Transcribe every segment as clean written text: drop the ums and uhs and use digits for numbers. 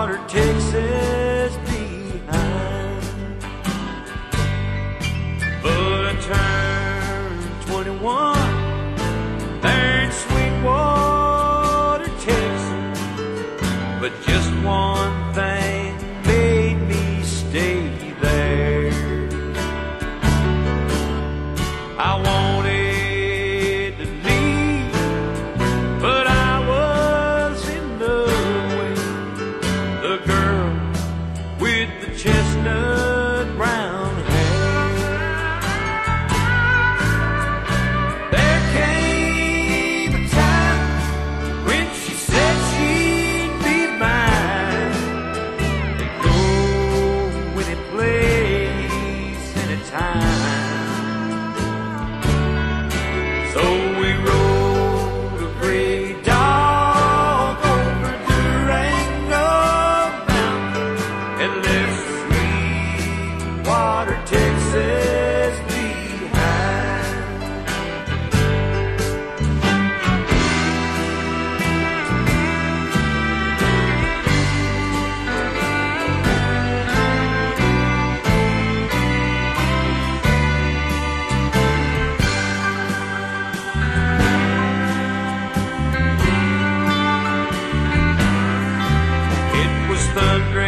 Sweetwater takes us behind. But I turned 21, and Sweetwater takes us. But just one thing made me stay there. I wanted to leave, but I was in love with the girl with the chestnut brown hair. There came a time when she said she'd be mine, and go any place, any time. So we rode a gray dog over the Wrangell Mountain and left Sweetwater, Texas. Thundering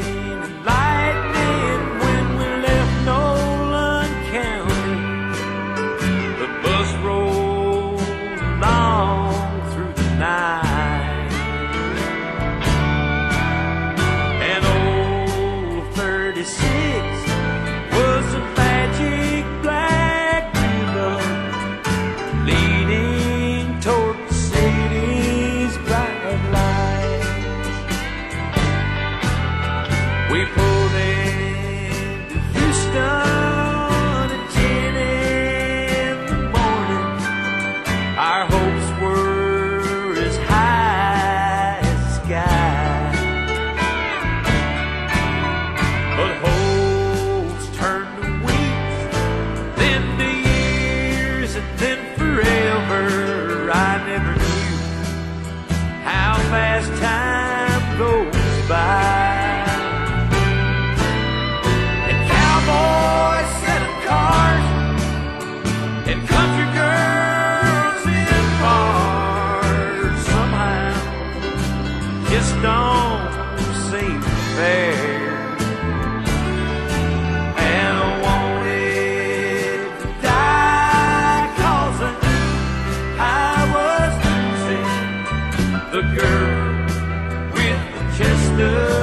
and lightning when we left Nolan County. The bus rolled along through the night. And old 36 was a magic black river leading toward the city's bright light. We pulled into Houston at 10 in the morning. Our hopes were as high as the sky. But hopes turned to weeks, then to years, and then forever. I never knew how fast time goes by. Just don't seem fair. And I wanted to die, 'cause I knew I was losing the girl with the chestnut.